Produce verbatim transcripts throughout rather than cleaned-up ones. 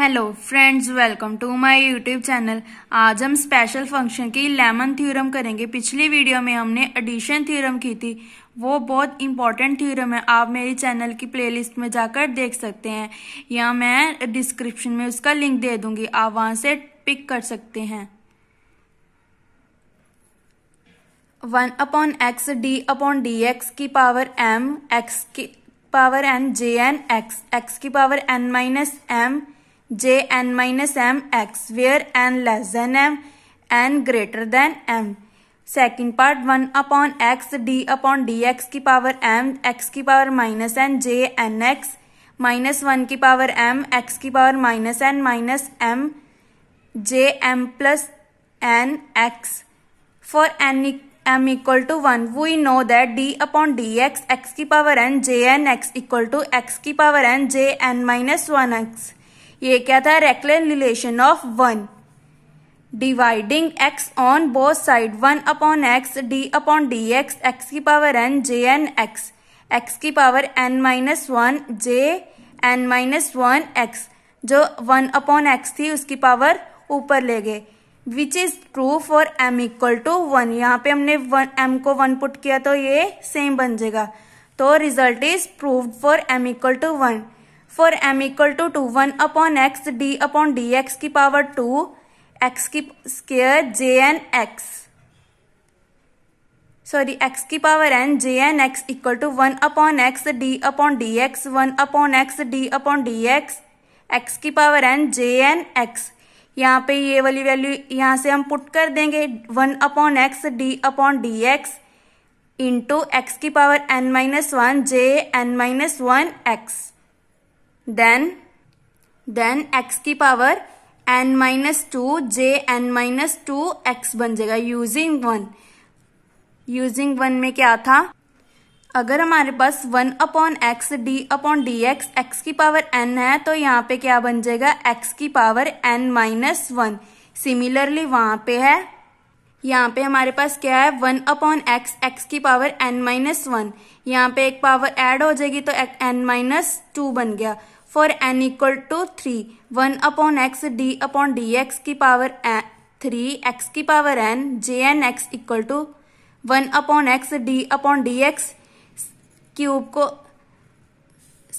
Hello friends, welcome to my YouTube channel. आज हम special function की लैमन थ्योरम करेंगे। पिछली वीडियो में हमने एडिशन थ्योरम की थी, वो बहुत इंपॉर्टेंट थ्योरम है। आप मेरी चैनल की प्लेलिस्ट में जाकर देख सकते हैं या मैं डिस्क्रिप्शन में उसका लिंक दे दूंगी, आप वहां से पिक कर सकते हैं। One upon x d upon d x की पावर एम एक्स की power n J n x x की power n minus m J n minus m x where n less than m n greater than m. Second part one upon x d upon d x की power m x की power minus n J n x minus one की power m x की power minus n minus m J m plus n x for n m equal to one. We know that d upon d x x की power n J n x equal to x की power n J n minus one x. ये क्या था? Recurrence relation of one. Dividing x on both side one upon x d upon d x x की power n J n x x की power n minus one J n minus one x, जो one upon x थी उसकी power ऊपर ले गए, which is true for m equal to one. यहाँ पे हमने वन एम को वन पुट किया तो ये सेम बन जाएगा, तो result is proved for m equal to one. For m equal to two one upon x d upon d x की पावर टू एक्स की square J n x sorry x की power n J n x equal to one upon x d upon d x one upon x d upon d x x की power n J n x. यहाँ पे ये वाली value यहाँ से हम put कर देंगे, one upon x d upon d x into x की power n minus one J n minus one x. Then, then x की power n minus two J n minus two x बन जाएगा using one. Using one में क्या था? अगर हमारे पास one upon x d upon d x x की पावर n है तो यहाँ पे क्या बन जाएगा? x की power n minus one. Similarly वहां पे है, यहाँ पे हमारे पास क्या है? वन अपॉन एक्स एक्स की पावर n माइनस वन, यहाँ पे एक पावर ऐड हो जाएगी तो n माइनस टू बन गया। For n equal to three one upon x d upon d x की पावर थ्री एक्स की power n J n x equal to one upon x d upon d x cube को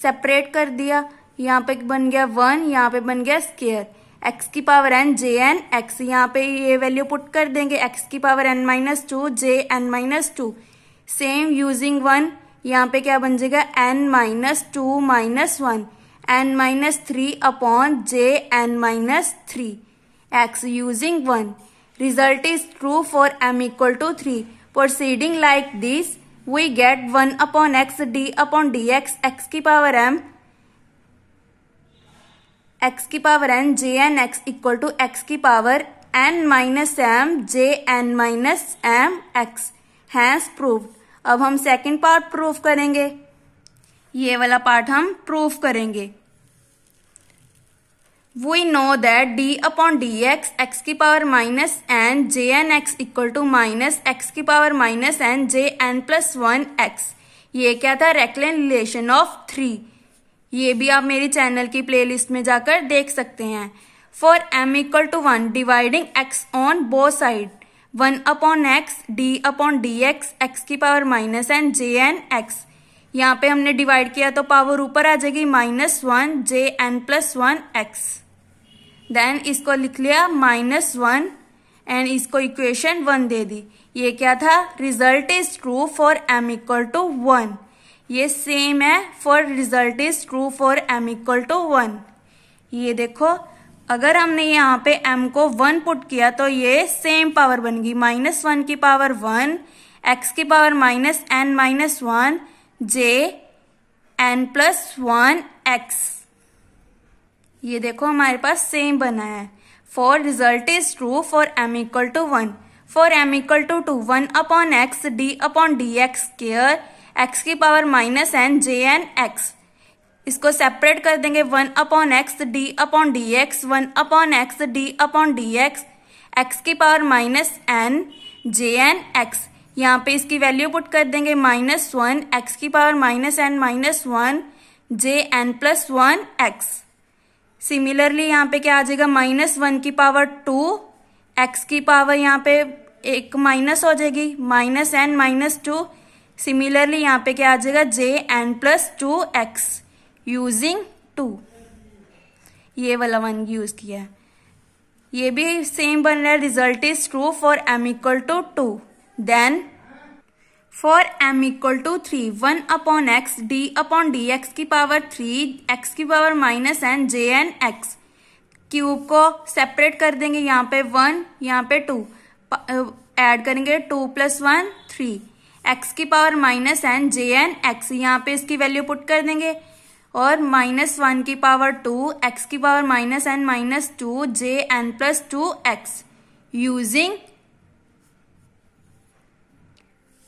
separate कर दिया, यहाँ पे बन गया one, यहाँ पे बन गया स्क्वायर x की power n J n x. यहाँ पे ये वैल्यू पुट कर देंगे, x की power n minus two J n minus two same using one. यहाँ पे क्या बन जाएगा? n minus two minus one n minus three upon J n minus three x using one. Result is true for m equal to three. Proceeding like this we get one upon x d upon d x x की power m x की power n J n x equal to x की power n minus m J n minus m x has proved. अब हम second part proof करेंगे, ये वाला part हम proof करेंगे। We know that d upon d x x की power minus n J n x equal to minus x की power minus n J n plus one x. ये क्या था? Recurrence relation of three. ये भी आप मेरी चैनल की प्लेलिस्ट में जाकर देख सकते हैं। For m equal to one dividing x on both side one upon x d upon d x x की power minus n J n x. यहाँ पे हमने डिवाइड किया तो पावर ऊपर आ जाएगी minus one J n plus one x. Then इसको लिख लिया माइनस वन एंड इसको इक्वेशन वन दे दी। ये क्या था? Result is true for m equal to one. ये सेम है for result is true for m equal to one. ये देखो, अगर हमने यहाँ पे m को वन पुट किया तो ये सेम पावर बनेगी माइनस वन की पावर वन x की power minus n minus one J n plus one x. ये देखो हमारे पास सेम बना है। For result is true for m equal to one. For m equal to two one upon x d upon d x square x की power minus n J n x. इसको separate कर देंगे, one upon x d upon d x one upon x d upon d x x की power minus n J n x. यहाँ पे इसकी value put कर देंगे माइनस वन एक्स की power minus n minus one J n plus one x. Similarly यहाँ पे क्या आ जाएगा, माइनस वन की पावर टू, एक्स की पावर यहाँ पे एक माइनस हो जाएगी, minus n minus two. Similarly यहाँ पे क्या आ जाएगा, J n plus two x using two, ये वाला वन यूज किया है। ये भी सेम बन रहा है, result is true for m equal to two. Then for m equal to three, one upon x d upon d x की पावर थ्री, एक्स की power minus n, J n x. Cube को separate कर देंगे, यहाँ पे one यहाँ पे two, add करेंगे two plus one three, x की power minus n J n x, यहाँ पे इसकी वैल्यू पुट कर देंगे। और माइनस वन की पावर टू, एक्स की power minus n minus two, J n plus two x using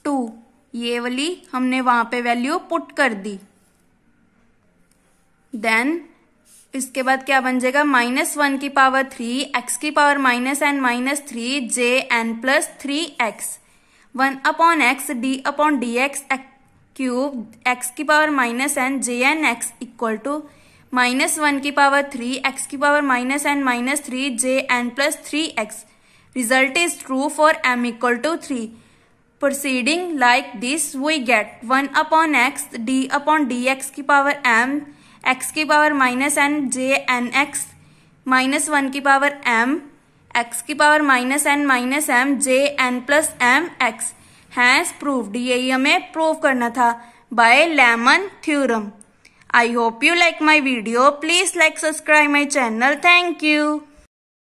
two, ये वाली हमने वहां पे वैल्यू पुट कर दी। देन इसके बाद क्या बन जाएगा, माइनस वन की पावर थ्री, एक्स की power minus n minus three, J n plus three x, one upon x d upon d x cube, x की power minus n J n x equal to minus one की power three, x की power minus n minus three, J n plus three x. Result is true for m equal to three. Proceeding like this, we get one upon x d upon dx की power m, x की power minus n J n x, minus one की power m, x की power minus n minus m J n plus m x has proved. यही हमें prove करना था by लैमल theorem. I hope you like my video, please like subscribe my channel. Thank you.